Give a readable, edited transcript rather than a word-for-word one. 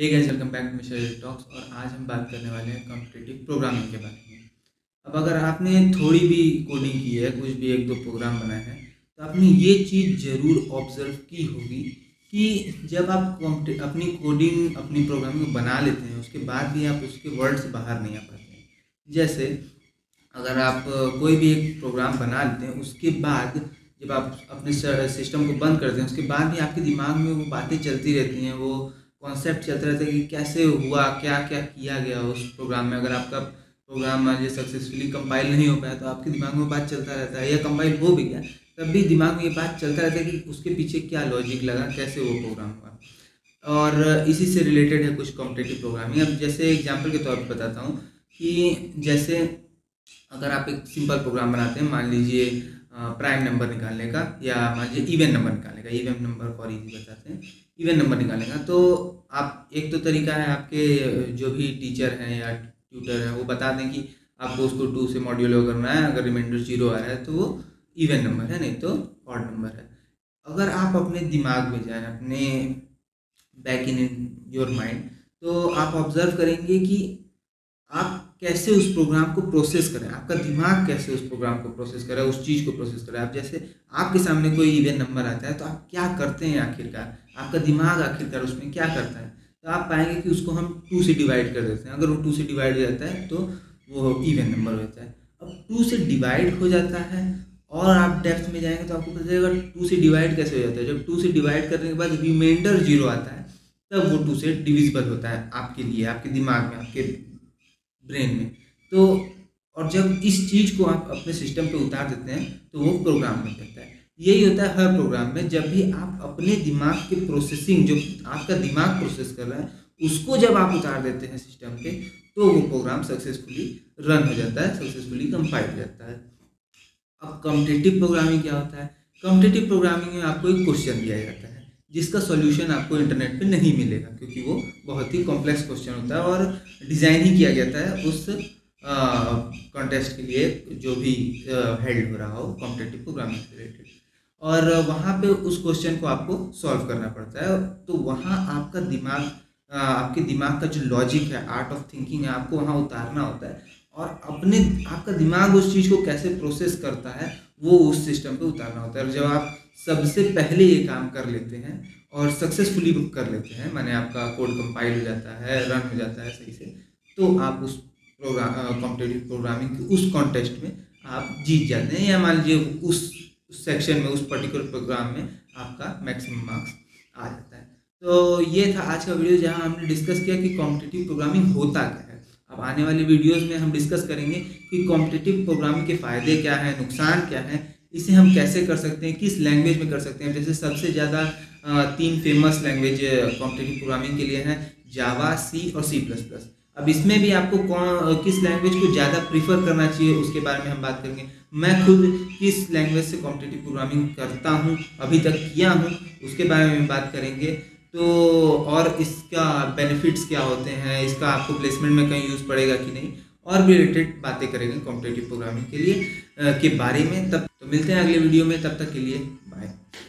Hey guys, welcome back to Mishra ji talks. और आज हम बात करने वाले हैं कॉम्पिटिटिव प्रोग्रामिंग के बारे में। अब अगर आपने थोड़ी भी कोडिंग की है, कुछ भी एक दो प्रोग्राम बनाए हैं, तो आपने ये चीज़ ज़रूर ऑब्जर्व की होगी कि जब आप अपनी कोडिंग, अपनी प्रोग्रामिंग बना लेते हैं, उसके बाद भी आप उसके वर्ड से बाहर नहीं आ पाते हैं। जैसे अगर आप कोई भी एक प्रोग्राम बना लेते हैं, उसके बाद जब आप अपने सिस्टम को बंद करते हैं, उसके बाद भी आपके दिमाग में वो बातें चलती रहती हैं, वो कॉन्सेप्ट चलता रहता है कि कैसे हुआ, क्या क्या किया गया उस प्रोग्राम में। अगर आपका प्रोग्राम मान लीजिए सक्सेसफुली कंपाइल नहीं हो पाया, तो आपके दिमाग में बात चलता रहता है, या कंपाइल हो भी गया तब भी दिमाग में ये बात चलता रहता है कि उसके पीछे क्या लॉजिक लगा, कैसे वो प्रोग्राम हुआ। और इसी से रिलेटेड है कुछ कॉम्पिटिटिव प्रोग्रामिंग। अब जैसे एग्जाम्पल के तौर पर बताता हूँ कि जैसे अगर आप एक सिंपल प्रोग्राम बनाते हैं, मान लीजिए प्राइम नंबर निकालने का, या मान लीजिए इवन नंबर निकालने का, इवन नंबर फॉर इजी बताते हैं, इवन नंबर निकालने का, तो आप एक तो तरीका है, आपके जो भी टीचर हैं या ट्यूटर हैं वो बता दें कि आपको उसको 2 से मॉड्यूलो करना है, अगर रिमाइंडर 0 आ रहा है तो वो इवन नंबर है, नहीं तो ऑड नंबर है। अगर आप अपने दिमाग में जाएँ, अपने बैक इन योर माइंड, तो आप ऑब्जर्व करेंगे कि आप कैसे उस प्रोग्राम को प्रोसेस करें, आपका दिमाग कैसे उस प्रोग्राम को प्रोसेस करे, उस चीज़ को प्रोसेस करे। आप जैसे आपके सामने कोई इवेंट नंबर आता है, तो आप क्या करते हैं, आखिरकार आपका दिमाग आखिरकार उसमें क्या करता है, तो आप पाएंगे कि उसको हम 2 से डिवाइड कर देते हैं। अगर वो 2 से डिवाइड हो जाता है तो वो इवेंट नंबर हो जाता है। अब 2 से डिवाइड हो जाता है और आप डेप्थ में जाएंगे तो आपको पता चलेगा 2 से डिवाइड कैसे हो जाता है। जब 2 से डिवाइड करने के बाद रिमाइंडर 0 आता है, तब वो 2 से डिविजिबल होता है आपके लिए, आपके दिमाग में, आपके ब्रेन में। तो और जब इस चीज़ को आप अपने सिस्टम पे उतार देते हैं तो वो प्रोग्राम बन जाता है। यही होता है हर प्रोग्राम में, जब भी आप अपने दिमाग के प्रोसेसिंग, जो आपका दिमाग प्रोसेस कर रहा है, उसको जब आप उतार देते हैं सिस्टम पे, तो वो प्रोग्राम सक्सेसफुली रन हो जाता है, सक्सेसफुली कंपाइल हो जाता है। अब कॉम्पिटिटिव प्रोग्रामिंग क्या होता है? कॉम्पिटिटिव प्रोग्रामिंग में आपको एक क्वेश्चन दिया जाता है जिसका सॉल्यूशन आपको इंटरनेट पे नहीं मिलेगा, क्योंकि वो बहुत ही कॉम्प्लेक्स क्वेश्चन होता है और डिज़ाइन ही किया जाता है उस कॉन्टेस्ट के लिए जो भी हेल्ड हो रहा हो कॉम्पिटिटिव प्रोग्रामिंग से रिलेटेड, और वहाँ पे उस क्वेश्चन को आपको सॉल्व करना पड़ता है। तो वहाँ आपका दिमाग, आपके दिमाग का जो लॉजिक है, आर्ट ऑफ थिंकिंग है, आपको वहाँ उतारना होता है, और अपने आपका दिमाग उस चीज़ को कैसे प्रोसेस करता है वो उस सिस्टम पे उतारना होता है। और जब आप सबसे पहले ये काम कर लेते हैं और सक्सेसफुली कर लेते हैं, माने आपका कोड कंपाइल हो जाता है, रन हो जाता है सही से, तो आप उस प्रोग्राम, कॉम्पिटिटिव प्रोग्रामिंग की उस कॉन्टेस्ट में आप जीत जाते हैं, या मान लीजिए उस सेक्शन में, उस पर्टिकुलर प्रोग्राम में आपका मैक्सिमम मार्क्स आ जाता है। तो ये था आज का वीडियो, जहाँ हमने डिस्कस किया कि कॉम्पिटिटिव प्रोग्रामिंग होता क्या है। अब आने वाले वीडियोस में हम डिस्कस करेंगे कि कॉम्पिटिटिव प्रोग्रामिंग के फ़ायदे क्या हैं, नुकसान क्या हैं, इसे हम कैसे कर सकते हैं, किस लैंग्वेज में कर सकते हैं। जैसे सबसे ज़्यादा 3 फेमस लैंग्वेज कॉम्पिटिटिव प्रोग्रामिंग के लिए हैं, जावा, सी और C++। अब इसमें भी आपको किस लैंग्वेज को ज़्यादा प्रीफर करना चाहिए उसके बारे में हम बात करेंगे। मैं खुद किस लैंग्वेज से कॉम्पिटिटिव प्रोग्रामिंग करता हूँ, अभी तक किया हूँ, उसके बारे में बात करेंगे। तो और इसका बेनिफिट्स क्या होते हैं, इसका आपको प्लेसमेंट में कहीं यूज़ पड़ेगा कि नहीं, और भी रिलेटेड बातें करेंगे कॉम्पिटिटिव प्रोग्रामिंग के बारे में। तब तो मिलते हैं अगले वीडियो में, तब तक के लिए बाय।